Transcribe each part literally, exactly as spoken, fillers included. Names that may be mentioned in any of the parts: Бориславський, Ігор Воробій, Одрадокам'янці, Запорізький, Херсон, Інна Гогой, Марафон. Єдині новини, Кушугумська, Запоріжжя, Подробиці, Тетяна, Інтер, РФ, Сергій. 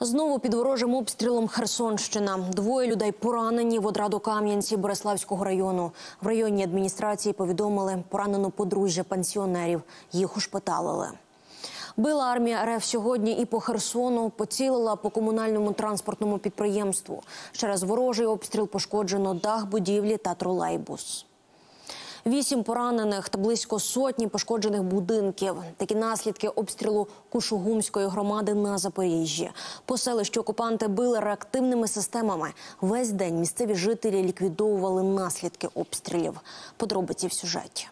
Знову під ворожим обстрілом Херсонщина. Двоє людей поранені в Одрадокам'янці Бориславського району. В районній адміністрації повідомили, поранено подружжя пенсіонерів. Їх ушпиталили. Била армія РФ сьогодні і по Херсону, поцілила по комунальному транспортному підприємству. Через ворожий обстріл пошкоджено дах будівлі та тролейбус. Вісім поранених та близько сотні пошкоджених будинків. Такі наслідки обстрілу Кушугумської громади на Запоріжжі. По селищу окупанти били реактивними системами. Весь день місцеві жителі ліквідовували наслідки обстрілів. Подробиці в сюжеті.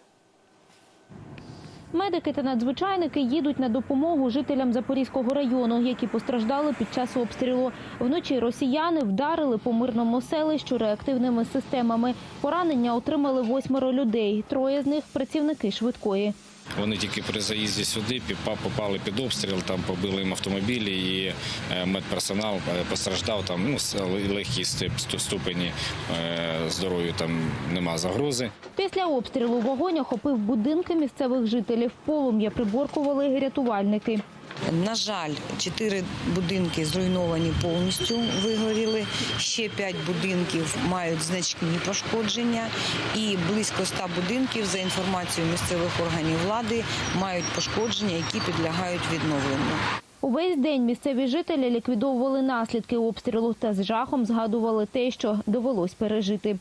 Медики та надзвичайники їдуть на допомогу жителям Запорізького району, які постраждали під час обстрілу. Вночі росіяни вдарили по мирному селищу реактивними системами. Поранення отримали восьмеро людей, троє з них – працівники швидкої. Вони тільки при заїзді сюди попали під обстріл, там побили їм автомобілі і медперсонал постраждав, там ну, легкі ступені здоров'ю, там нема загрози. Після обстрілу вогонь охопив будинки місцевих жителів. Полум'я приборкували рятувальники. На жаль, чотири будинки зруйновані повністю, вигоріли, ще п'ять будинків мають значні пошкодження і близько ста будинків, за інформацією місцевих органів влади, мають пошкодження, які підлягають відновленню. Увесь день місцеві жителі ліквідовували наслідки обстрілу та з жахом згадували те, що довелось пережити.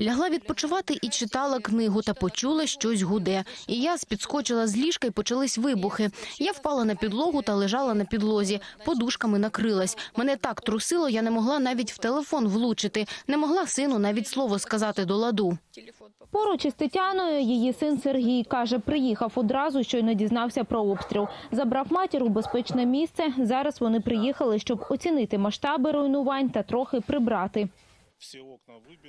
Лягла відпочивати і читала книгу, та почула, щось гуде. І я підскочила з ліжка, і почались вибухи. Я впала на підлогу та лежала на підлозі. Подушками накрилась. Мене так трусило, я не могла навіть в телефон влучити. Не могла сину навіть слово сказати до ладу. Поруч із Тетяною її син Сергій. Каже, приїхав одразу, щойно дізнався про обстріл. Забрав матір у безпечне місце. Зараз вони приїхали, щоб оцінити масштаби руйнувань та трохи прибрати.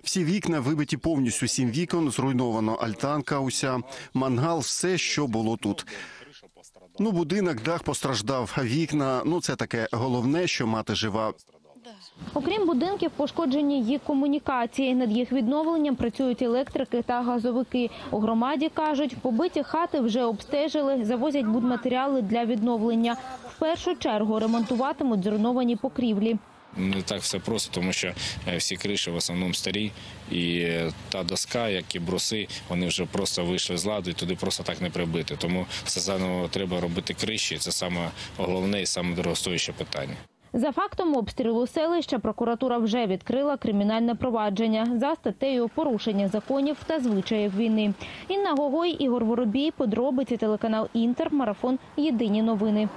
Всі вікна вибиті повністю, сім вікон зруйновано, альтанка уся, мангал, все, що було тут. Ну, будинок, дах постраждав, вікна, ну це таке головне, що мати жива. Окрім будинків, пошкоджені їх комунікації. Над їх відновленням працюють електрики та газовики. У громаді, кажуть, побиті хати вже обстежили, завозять будматеріали для відновлення. В першу чергу ремонтуватимуть зруйновані покрівлі. Не так все просто, тому що всі криші в основному старі, і та доска, як і бруси, вони вже просто вийшли з ладу і туди просто так не прибити. Тому все заново треба робити криші, це саме головне і саме дорогостояще питання. За фактом обстрілу селища прокуратура вже відкрила кримінальне провадження за статтею порушення законів та звичаїв війни. Інна Гогой, Ігор Воробій, подробиці телеканал Інтер, марафон, єдині новини.